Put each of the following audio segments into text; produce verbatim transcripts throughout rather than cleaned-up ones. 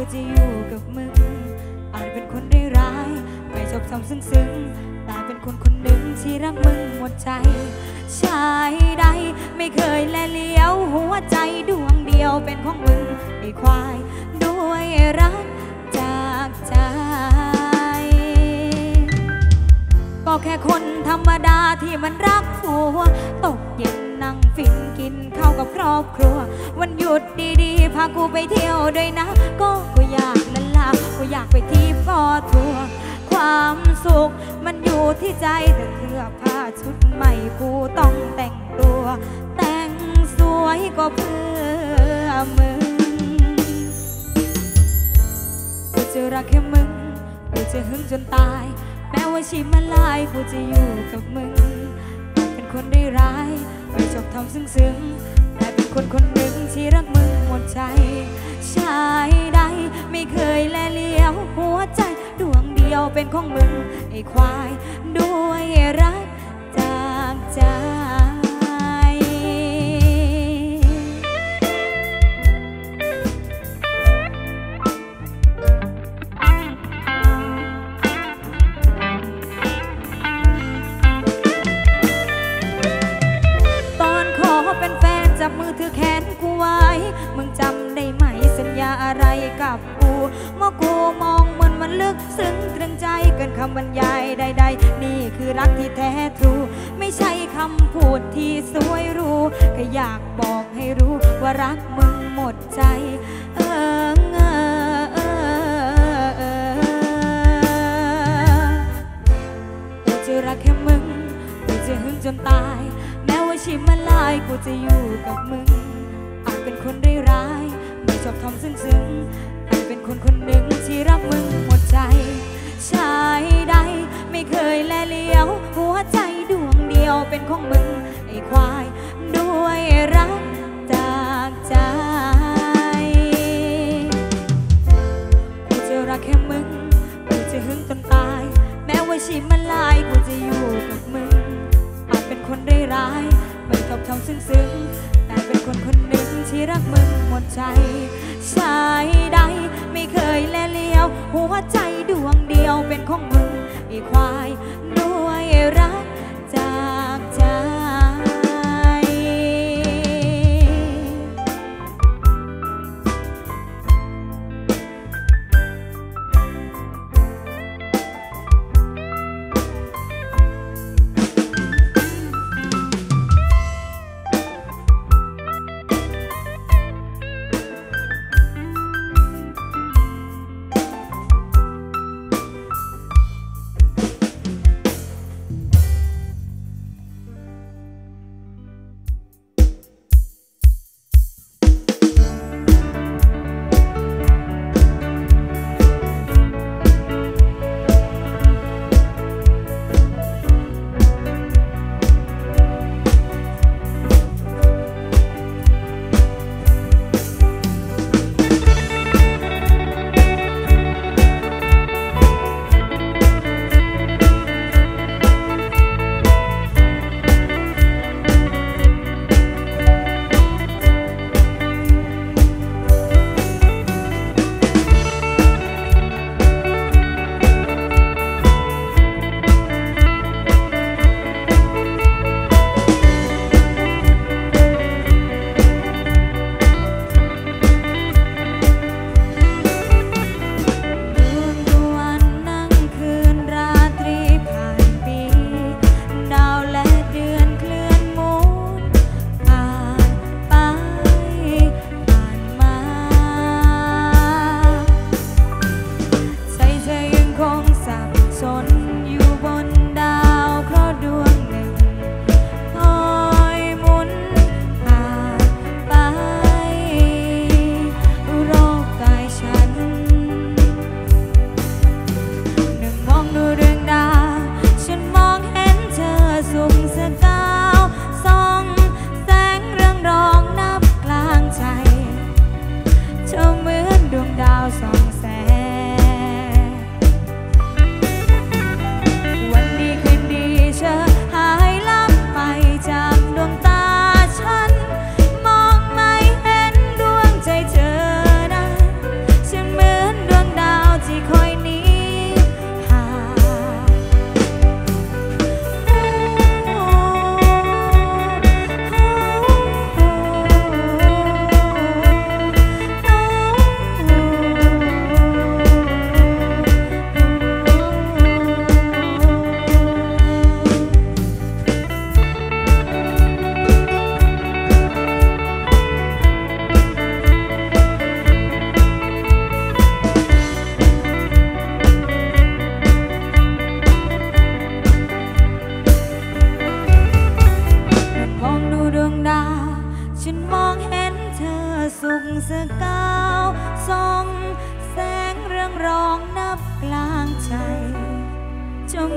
กูจะอยู่กับมึงอาจเป็นคนร้ายๆไม่ชอบทำซึ้งๆแต่เป็นคนคนหนึ่งที่รักมึงหมดใจชายใดไม่เคยแลเลี้ยวหัวใจดวงเดียวเป็นของมึงไอ้ควายด้วยรักจากใจก็แค่คนธรรมดาที่มันรักผัวตกเย็นนั่งฟินกินข้าวกับครอบครัววันหยุดดีๆพากูไปเที่ยวด้วยนะก็กูอยากละลากูอยากไปที่ฟอทัวความสุขมันอยู่ที่ใจแต่เสื้อผ้าชุดใหม่กูต้องแต่งตัวแต่งสวยก็เพื่อมึงกูจะรักแค่มึงกูจะหึงจนตายแม้ว่าชีมันลายกูจะอยู่กับมึงเป็นคนได้ร้ายไม่ชอบทำซึ้งๆแต่เป็นคนคนหนึ่งที่รักมึงหมดใจชายใดไม่เคยแลเลี้ยวหัวใจดวงเดียวเป็นของมึงไอ้ควายด้วยรักจากใจมือถือแขนกูไว้มึงจำได้ไหมสัญญาอะไรกับกูเมื่อกูมองมึนมันลึกซึ้งตรึงใจเกินคำบรรยายใดๆนี่คือรักที่แท้ทรูไม่ใช่คำพูดที่สวยรู้แค่อยากบอกให้รู้ว่ารักมึงหมดใจเออเออเออเออกูจะรักแค่มึงกูจะหึงจนตายชิมมาลายกูจะอยู่กับมึงอาจเป็นคนได้ร้ายไม่ชอบทำซึ้งๆอาจเป็นคนคนหนึ่งที่รักมึงหมดใจชายใดไม่เคยแลเลี้ยวหัวใจดวงเดียวเป็นของมึงไอ้ควายด้วยรักจากใจกูจะรักแค่มึงกูจะหึงจนตายแม้ว่าชิมมาลายกูจะอยู่กับมึงอาจเป็นคนได้ร้ายไม่ชอบทำซึ้งๆแต่เป็นคนคนหนึ่งที่รักมึงหมดใจชายใดไม่เคยแลเลี้ยวหัวใจดวงเดียวเป็นของมึงไอ้ควายด้วยรักจากใจ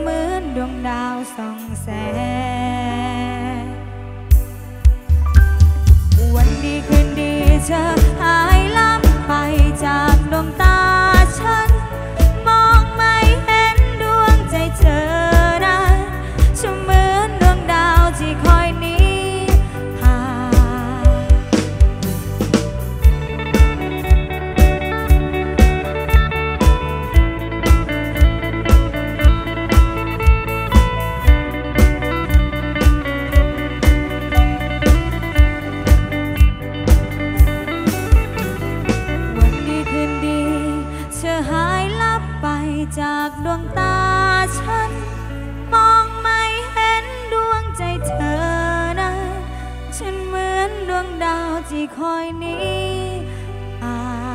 เหมือนดวงดาวส่องแสงวันดีคืนดีเธอหายลับไปจากดวงตาฉันมองไม่เห็นดวงใจเธอนั้นฉันเหมือนดวงดาวที่คอยหนีห่างวันดีคืนดีเธอหายลับไปจากดวงตาฉันมองไม่เห็นดวงใจเธอนะฉันเหมือนดวงดาวที่คอยหนีห่าง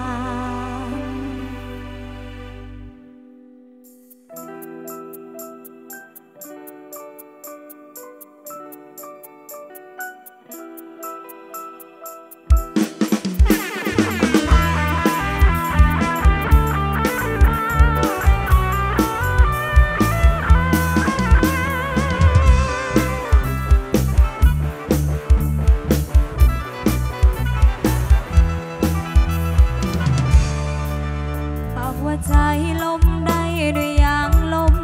หากว่าใจล้มได้ด้วยยางลม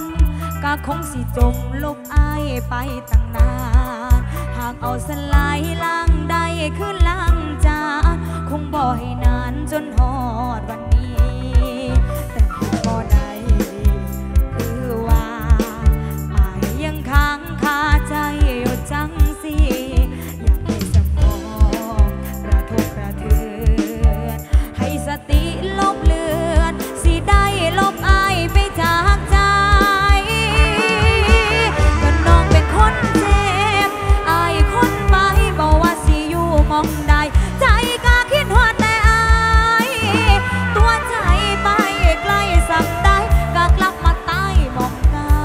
ก็คงสิจมลบอ้ายไปตั้งนานหากเอาสลายล้างได้คือล้างจานคงบ่ให้นานจนหอดวันนี้ แต่หากบ่ได้คือว่าอ้ายยังค้างคาใจอยู่จังสิอยากให้สมองกระทบกระเทือนให้สติลบเลือนสิได้ลบอ้ายไปจากใจก็น้องเป็นคนเจ็บอ้ายคนไปบ่ว่าสิอยู่หม้องใดใจก็คิดฮอดแต่อ้ายตัวใจไปไกลสักใดก็กลับมาตายหม้องเก่า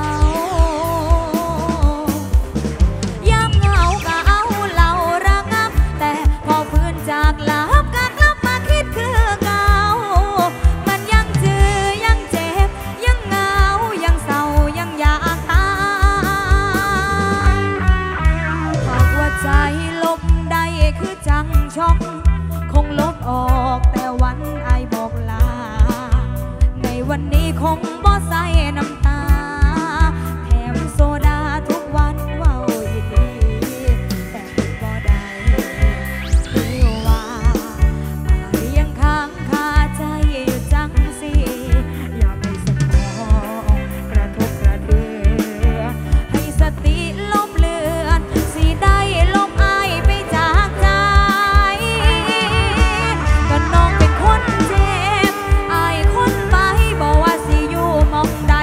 ยามเหงาก็เอาเหล้าระงับแต่พอฟื้นจากหลับก็กลับมาคิดคือเก่ามันยังจือยังเจ็บยังเหงายังเศร้ายังอยากตายหากว่าใจลบได้คือจังช็อกคงลบออกแต่วันอ้ายบอกลาในวันนี้คงบ่ใส่น้ำตาแถมโซดาทุกวันเว้าอีดีแต่เฮ็ดบ่ได้คือว่าอ้ายยังค้างคาใจอยู่จังสิอยากให้สมองกระทบกระเทือนให้สติลบเลือนสิได้ลบอ้ายไปจากใจก็น้องเป็นคนเจ็บอ้ายคนไปบ่ว่าสิอยู่หม้องใด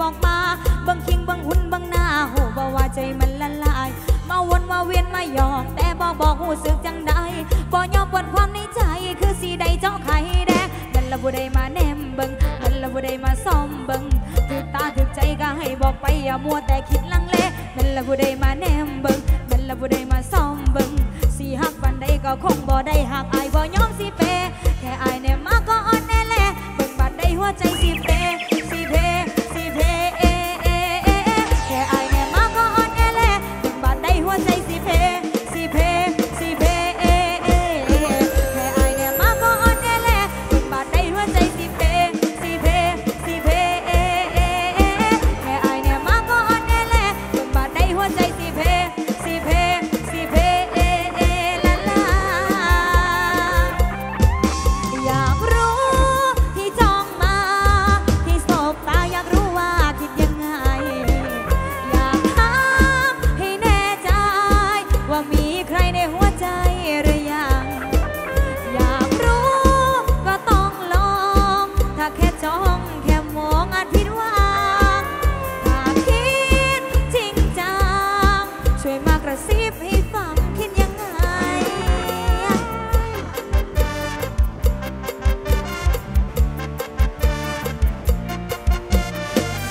บอกมาบังคิงบังหุ่นบังหน้าหูบ่ว่าใจมันละลายมาวนมาเวียนมาหยอกแต่บ่บอกหูสึกจังใดบ่ยอมปวดความในใจคือสีใดเจ้าไข่แดงมันละบุได้มาแนมเบิงมันละบุได้มาซ่อมเบิงถึกตาถึกใจก็ให้บอกไปอย่ามัวแต่คิดลังเลมันละบุได้มาแนมเบิงมันละบุได้มาซ่อมเบิงสีหักวันใดก็คงบ่ได้หักอายบ่ยอมสิเปแค่อายแนมมาก็อ่อนแน่แลเบิงบัดได้หัวใจสิเป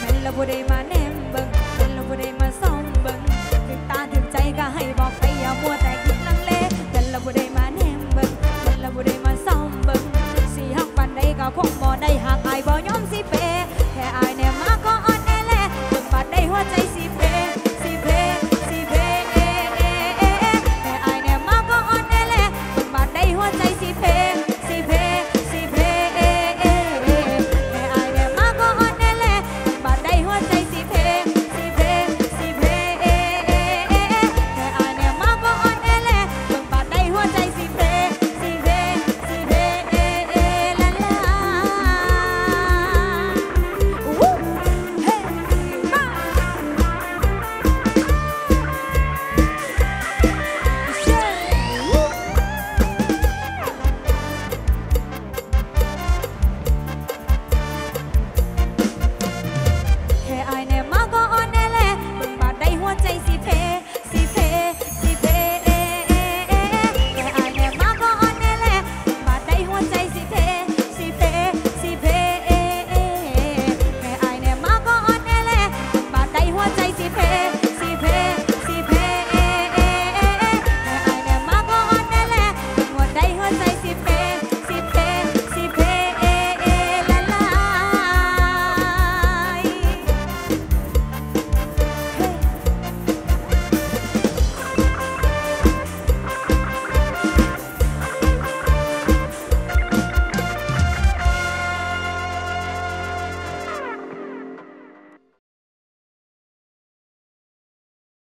มันละบุได้มาแนมเบิงมันละบุได้มาซ่อมเบิงถึงตาถึงใจก็ให้บอกไปอย่ามัวแต่คิดลังเลมันละบุได้มาแนมเบิงมันละบุได้มาซ่อมเบิงสิหักปานใดก็คงบ่ได้หักอายบ่ยอม